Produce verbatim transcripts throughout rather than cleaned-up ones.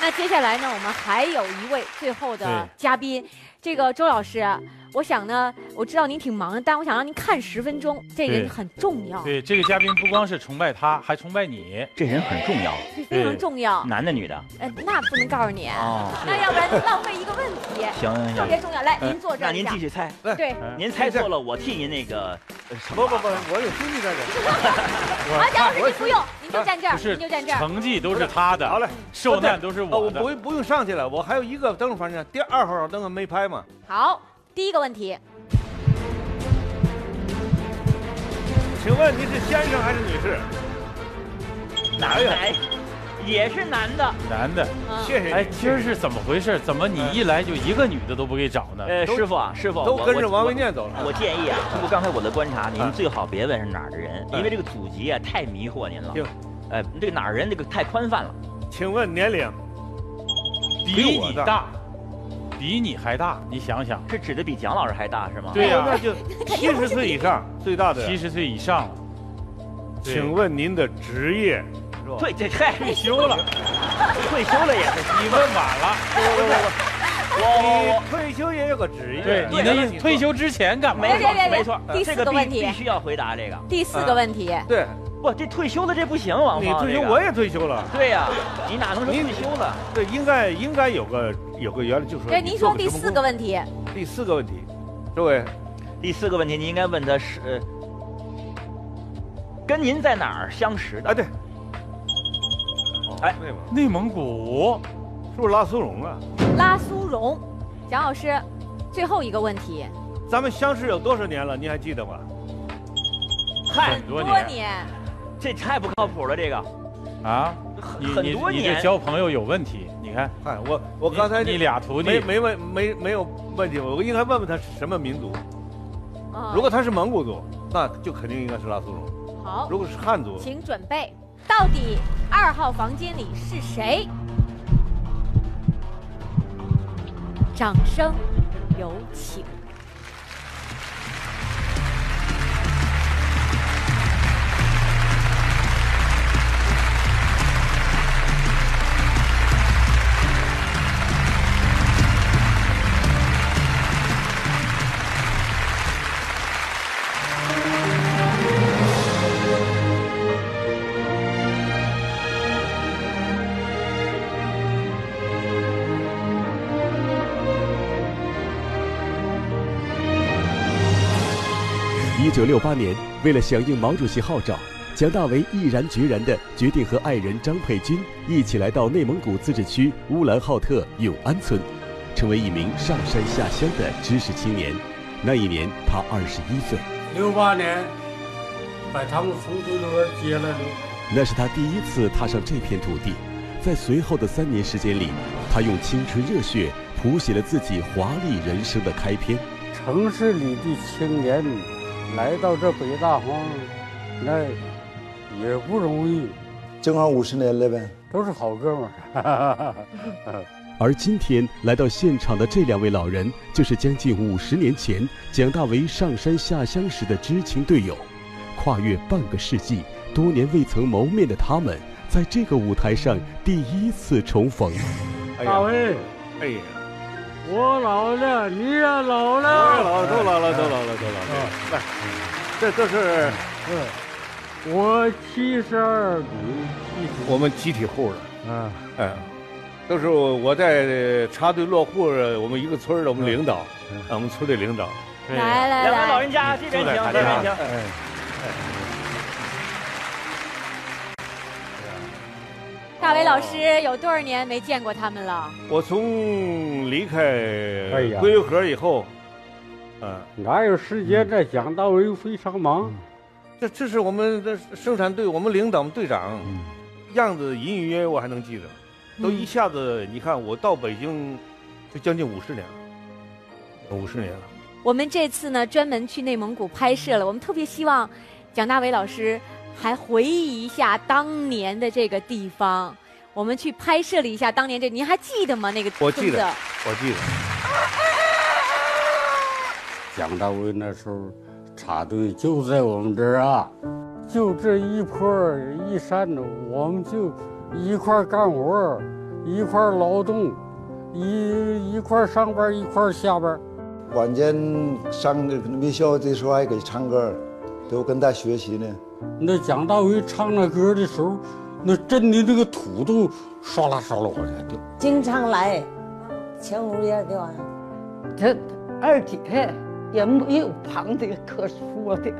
那接下来呢，我们还有一位最后的嘉宾，这个周老师，我想呢，我知道您挺忙的，但我想让您看十分钟，这人很重要。对，这个嘉宾不光是崇拜他，还崇拜你，这人很重要，非常重要。男的女的？呃，那不能告诉你，那要不然浪费一个问题。行行行，特别重要。来，您坐这儿。那您继续猜。对，您猜错了，我替您那个。不不不，我有兄弟在这。马甲老师，您不用。就站这儿，您就站这儿。成绩都是他的，好嘞，受难都是我的。我不不用上去了，我还有一个灯笼反正第二号灯笼没拍嘛。好，第一个问题，请问您是先生还是女士？男的，也是男的。男的，谢谢。哎，今儿是怎么回事？怎么你一来就一个女的都不给找呢？呃，师傅啊，师傅，都跟着王文健走了。我建议啊，通过刚才我的观察，您最好别问是哪儿的人，因为这个祖籍啊太迷惑您了。哎，这个哪儿人这个太宽泛了。请问年龄？比你大，比你还大，你想想，是指的比蒋老师还大是吗？对呀，那就七十岁以上最大的。七十岁以上。请问您的职业？对，这太退休了，退休了也是。你问晚了，我退休也有个职业。对，你的退休之前干嘛？没错没错，这个必必须要回答这个。第四个问题。对。不，这退休了这不行，王芳。你退休，我也退休了。对呀，你哪能说退休了？对，应该应该有个有个原来就说。对，您说第四个问题。第四个问题，周伟，第四个问题你应该问他是跟您在哪儿相识的？啊，对。哎，内蒙，内蒙古，是不是拉苏荣啊？拉苏荣，蒋老师，最后一个问题，咱们相识有多少年了？您还记得吗？很多年。这太不靠谱了，这个，啊，你你你这交朋友有问题，你看，嗨，我我刚才你俩徒弟没没问没没有问题，我应该问问他是什么民族，如果他是蒙古族，那就肯定应该是拉苏荣。好，如果是汉族，请准备，到底二号房间里是谁？掌声有请。一九六八年，为了响应毛主席号召，蒋大为毅然决然地决定和爱人张佩君一起来到内蒙古自治区乌兰浩特永安村，成为一名上山下乡的知识青年。那一年，他二十一岁。六八年，把他们从中国接了。那是他第一次踏上这片土地，在随后的三年时间里，他用青春热血谱写了自己华丽人生的开篇。城市里的青年。来到这北大荒，那也不容易，正好五十年了呗，都是好哥们儿。而今天来到现场的这两位老人，就是将近五十年前蒋大为上山下乡时的知青队友。跨越半个世纪，多年未曾谋面的他们，在这个舞台上第一次重逢。哎呀，大为，哎呀，我老了，你也老了，我老了，都老了，都老了，都老了。来，这都是，嗯，我七十二，我们集体户了，嗯，哎，都是我在插队落户，我们一个村的，我们领导，我们村的领导。来来来，两位老人家，这边请，这边请。大为老师有多少年没见过他们了？我从离开归河以后，嗯，哪有时间再讲？大为非常忙，这这是我们的生产队，我们领导、我们队长，样子隐隐约约我还能记得。都一下子，你看我到北京就将近五十年了，五十年了。我们这次呢，专门去内蒙古拍摄了，我们特别希望蒋大为老师。还回忆一下当年的这个地方，我们去拍摄了一下当年这，您还记得吗？那个我记得，我记得。蒋大为那时候插队就在我们这儿啊，就这一坡一山，我们就一块干活，一块劳动，一一块上班，一块下班。晚间上没笑的时候还给唱歌，都跟他学习呢。那蒋大为唱那歌的时候，那震的那个土都唰啦唰啦的。经常来，前五年的话，这二姐也没有旁的可说的，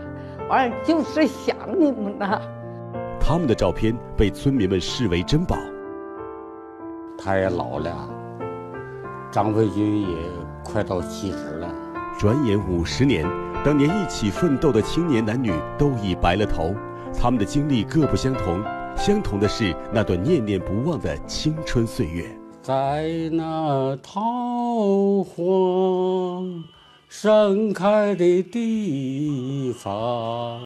完就是想你们呐。他们的照片被村民们视为珍宝。他也老了，张飞军也快到七十了。转眼五十年，当年一起奋斗的青年男女都已白了头，他们的经历各不相同，相同的是那段念念不忘的青春岁月。在那桃花盛开的地方。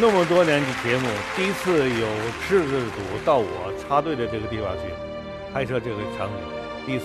这么多年的节目，第一次有摄制组到我插队的这个地方去拍摄这个场景，第一次。